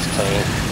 that's clean.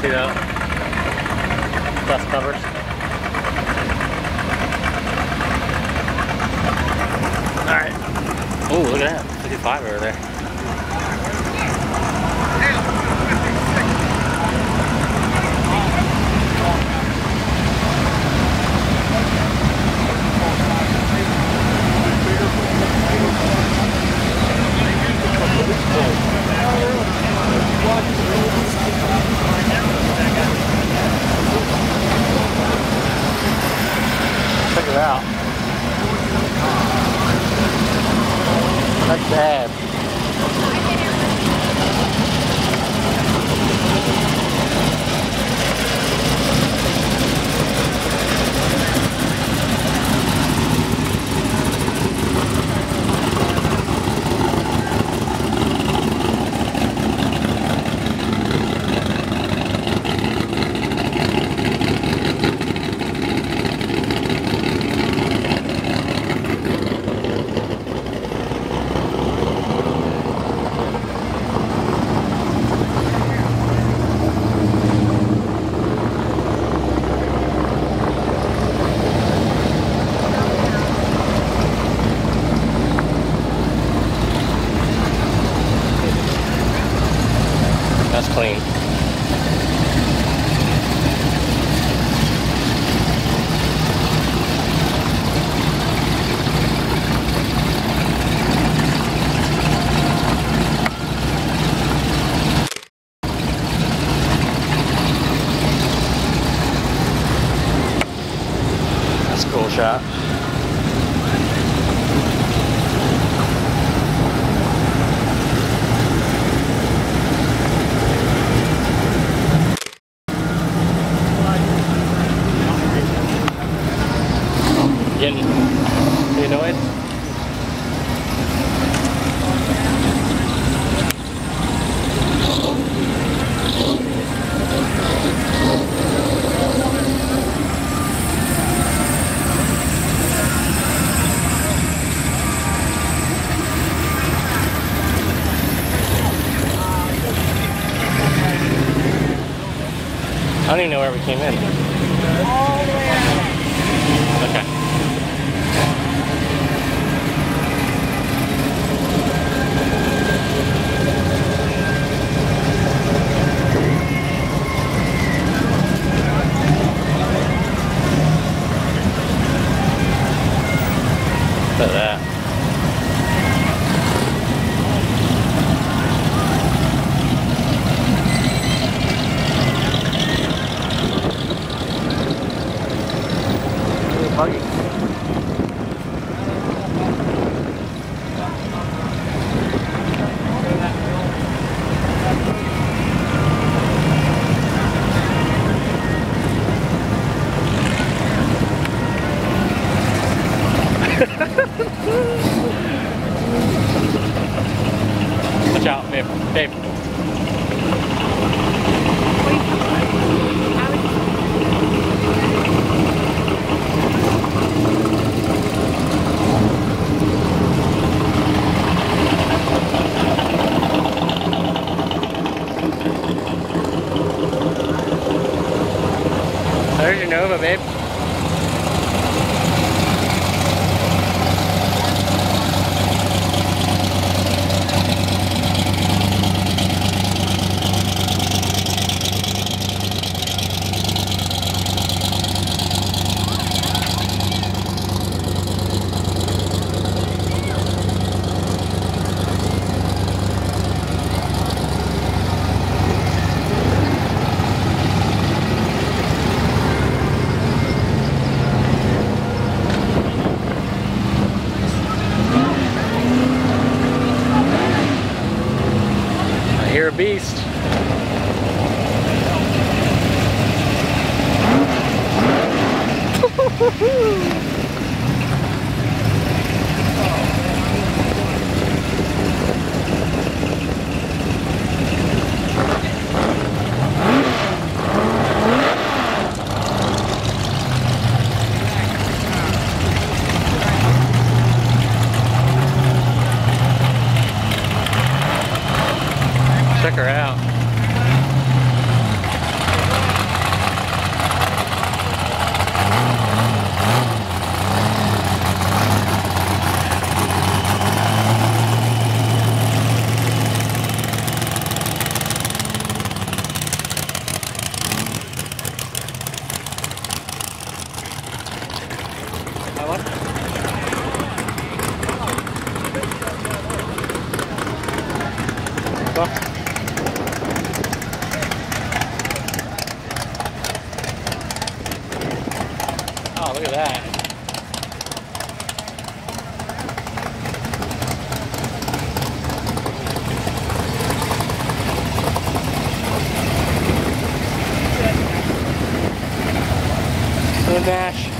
See that? Dust covers. Alright. Oh, look at that. 55 over there. Out. That's bad. That's clean. That's a cool shot. don't even know where we came in. All the way around. Okay. Look at that. Watch out, babe. Babe. There's your Nova, babe. You're a beast. Check her out. What? Oh, look at that. Good dash.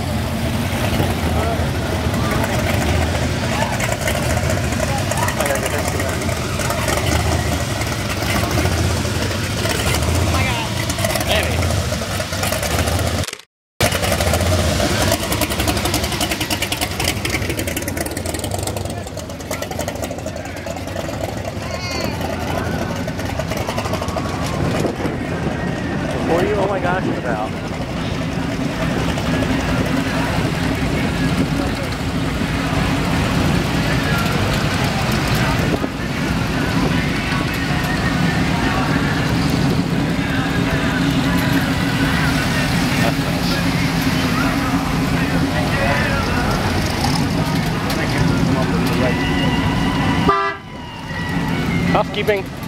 Oh my gosh, it's out. That's nice. Housekeeping.